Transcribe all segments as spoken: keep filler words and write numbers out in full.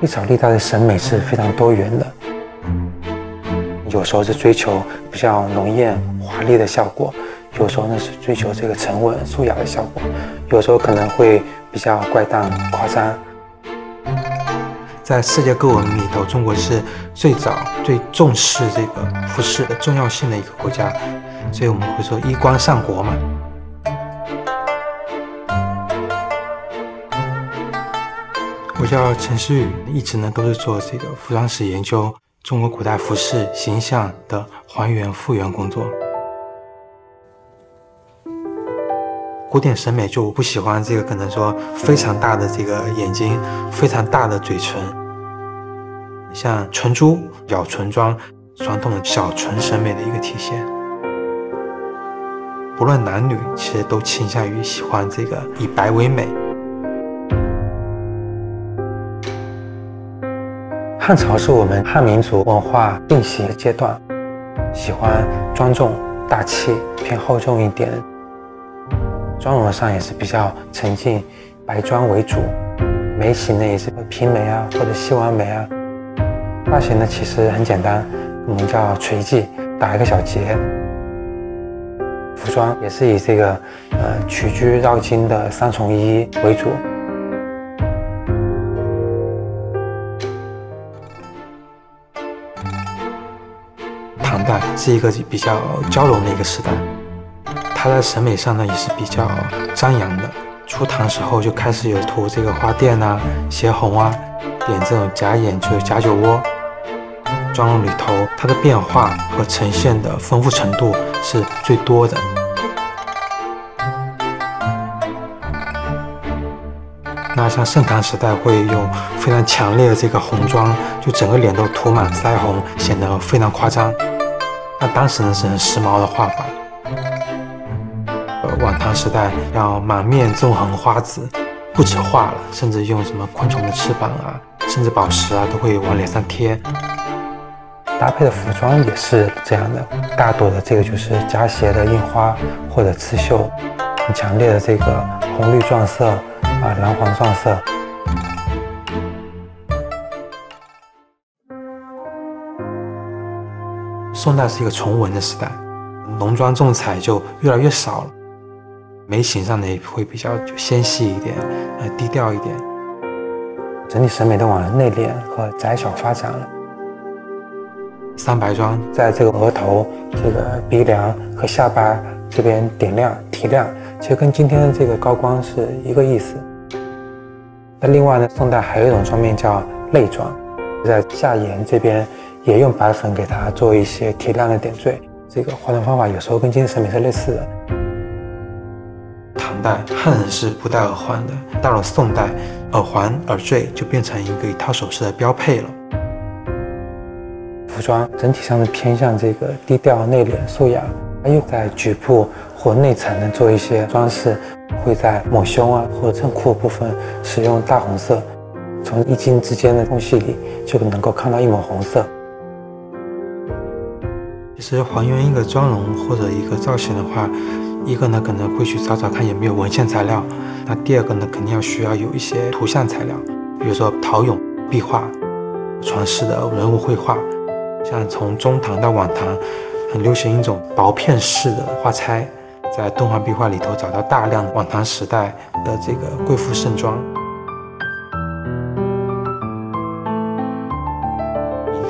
丽草丽她的审美是非常多元的，有时候是追求比较浓艳华丽的效果，有时候呢是追求这个沉稳素雅的效果，有时候可能会比较怪诞夸张。在世界各文明里头，中国是最早最重视这个服饰的重要性的一个国家，所以我们会说衣冠上国嘛。 我叫陈思宇，一直呢都是做这个服装史研究、中国古代服饰形象的还原复原工作。古典审美就我不喜欢这个，可能说非常大的这个眼睛、非常大的嘴唇，像唇珠、咬唇妆，传统的小唇审美的一个体现。不论男女，其实都倾向于喜欢这个以白为美。 汉朝是我们汉民族文化进行的阶段，喜欢庄重大气，偏厚重一点，妆容上也是比较沉静，白妆为主，眉形呢也是平眉啊或者细弯眉啊，发型呢其实很简单，我们叫垂髻，打一个小结。服装也是以这个呃曲裾绕襟的三重衣为主。 唐代是一个比较交融的一个时代，它在审美上呢也是比较张扬的。初唐时候就开始有涂这个花钿啊、斜红啊，点这种假眼就是假酒窝。妆容里头它的变化和呈现的丰富程度是最多的。那像盛唐时代会用非常强烈的这个红妆，就整个脸都涂满腮红，显得非常夸张。 那当时呢是很时髦的画法，呃，晚唐时代要满面纵横花紫，不止画了，甚至用什么昆虫的翅膀啊，甚至宝石啊，都会往脸上贴。搭配的服装也是这样的，大朵的这个就是夹斜的印花或者刺绣，很强烈的这个红绿撞色啊，蓝黄撞色。 宋代是一个崇文的时代，浓妆重彩就越来越少了，眉形上呢也会比较纤细一点，呃，低调一点，整体审美都往内敛和窄小发展了。三白妆在这个额头、这个鼻梁和下巴这边点亮提亮，其实跟今天的这个高光是一个意思。那另外呢，宋代还有一种妆面叫泪妆，在下沿这边。 也用白粉给它做一些提亮的点缀，这个化妆方法有时候跟今天审美是类似的。唐代汉人是不戴耳环的，到了宋代，耳环、耳坠就变成一个一套首饰的标配了。服装整体上是偏向这个低调、内敛、素雅，还有在局部或内层呢做一些装饰，会在抹胸啊或者衬裤部分使用大红色，从衣襟之间的缝隙里就能够看到一抹红色。 其实还原一个妆容或者一个造型的话，一个呢可能会去找找看有没有文献材料，那第二个呢肯定要需要有一些图像材料，比如说陶俑、壁画、传世的人物绘画，像从中唐到晚唐，很流行一种薄片式的画钗，在敦煌壁画里头找到大量晚唐时代的这个贵妇盛装。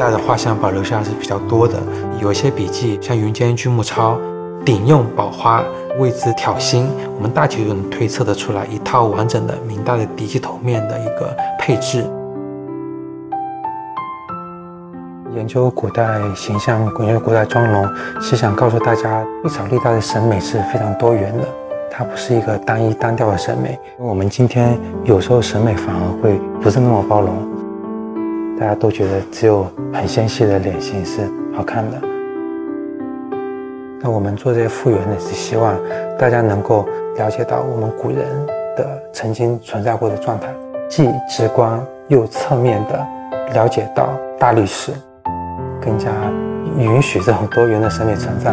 明代的画像保留下是比较多的，有一些笔记，像《云间巨木抄》，顶用宝花，位置挑心，我们大体就能推测得出来一套完整的明代的敌机头面的一个配置。研究古代形象，研究古代妆容，是想告诉大家，丽草丽她的审美是非常多元的，它不是一个单一单调的审美。我们今天有时候审美反而会不是那么包容。 大家都觉得只有很纤细的脸型是好看的。那我们做这些复原呢，是希望大家能够了解到我们古人的曾经存在过的状态，既直观又侧面的了解到大历史，更加允许这种多元的审美存在。